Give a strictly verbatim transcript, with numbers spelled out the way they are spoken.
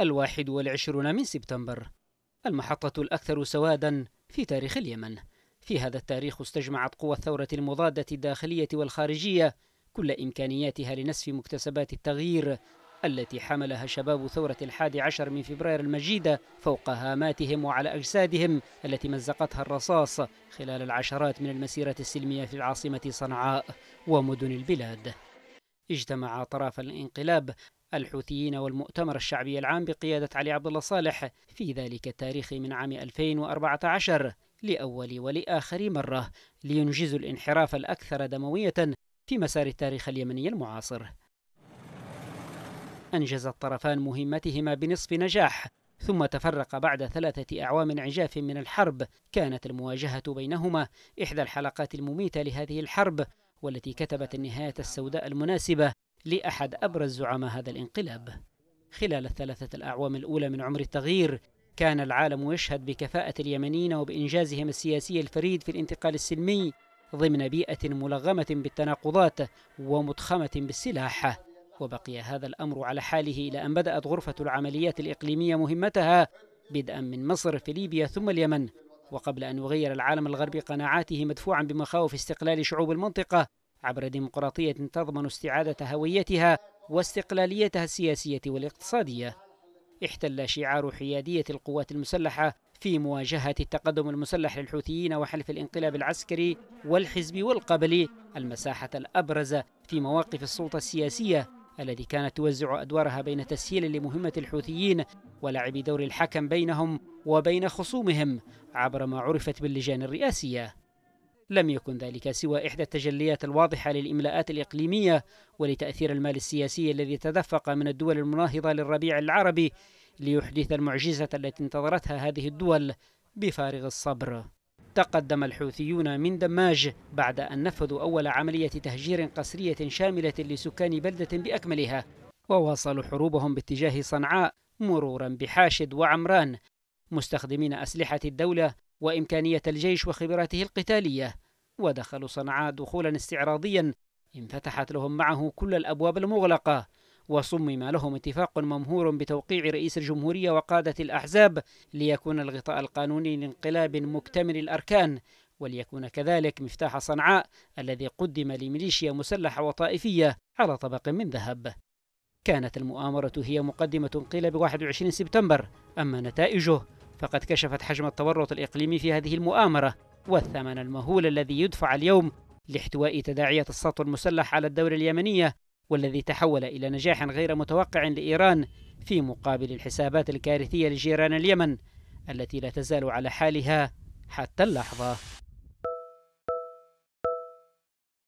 الواحد والعشرون من سبتمبر، المحطة الأكثر سوادا في تاريخ اليمن. في هذا التاريخ استجمعت قوى الثورة المضادة الداخلية والخارجية كل إمكانياتها لنسف مكتسبات التغيير التي حملها شباب ثورة الحادي عشر من فبراير المجيدة فوق هاماتهم وعلى أجسادهم التي مزقتها الرصاص خلال العشرات من المسيرة السلمية في العاصمة صنعاء ومدن البلاد. اجتمع طرف الانقلاب الحوثيين والمؤتمر الشعبي العام بقيادة علي عبد الله صالح في ذلك التاريخ من عام ألفين وأربعة عشر لأول ولآخر مرة لينجزوا الانحراف الأكثر دموية في مسار التاريخ اليمني المعاصر. أنجز الطرفان مهمتهما بنصف نجاح، ثم تفرق بعد ثلاثة أعوام عجاف من الحرب. كانت المواجهة بينهما إحدى الحلقات المميتة لهذه الحرب، والتي كتبت النهاية السوداء المناسبة لأحد أبرز زعماء هذا الانقلاب. خلال الثلاثة الأعوام الأولى من عمر التغيير، كان العالم يشهد بكفاءة اليمنيين وبإنجازهم السياسي الفريد في الانتقال السلمي ضمن بيئة ملغمة بالتناقضات ومضخمة بالسلاح. وبقي هذا الأمر على حاله إلى أن بدأت غرفة العمليات الإقليمية مهمتها، بدءا من مصر في ليبيا ثم اليمن. وقبل أن يغير العالم الغربي قناعاته مدفوعا بمخاوف استقلال شعوب المنطقة عبر ديمقراطية تضمن استعادة هويتها واستقلاليتها السياسية والاقتصادية، احتل شعار حيادية القوات المسلحة في مواجهة التقدم المسلح للحوثيين وحلف الانقلاب العسكري والحزبي والقبلي المساحة الأبرز في مواقف السلطة السياسية التي كانت توزع أدوارها بين تسهيل لمهمة الحوثيين ولعب دور الحكم بينهم وبين خصومهم عبر ما عرفت باللجان الرئاسية. لم يكن ذلك سوى إحدى التجليات الواضحة للإملاءات الإقليمية ولتأثير المال السياسي الذي تدفق من الدول المناهضة للربيع العربي ليحدث المعجزة التي انتظرتها هذه الدول بفارغ الصبر. تقدم الحوثيون من دماج بعد أن نفذوا أول عملية تهجير قسرية شاملة لسكان بلدة بأكملها، وواصلوا حروبهم باتجاه صنعاء مرورا بحاشد وعمران، مستخدمين أسلحة الدولة وإمكانية الجيش وخبراته القتالية. ودخلوا صنعاء دخولا استعراضيا انفتحت لهم معه كل الأبواب المغلقة، وصمم لهم اتفاق ممهور بتوقيع رئيس الجمهورية وقادة الأحزاب ليكون الغطاء القانوني لانقلاب مكتمل الأركان، وليكون كذلك مفتاح صنعاء الذي قدم لميليشيا مسلحة وطائفية على طبق من ذهب. كانت المؤامرة هي مقدمة انقلاب واحد وعشرين سبتمبر، أما نتائجه فقد كشفت حجم التورط الإقليمي في هذه المؤامرة والثمن المهول الذي يدفع اليوم لاحتواء تداعية السطو المسلح على الدولة اليمنية، والذي تحول إلى نجاح غير متوقع لإيران في مقابل الحسابات الكارثية لجيران اليمن التي لا تزال على حالها حتى اللحظة.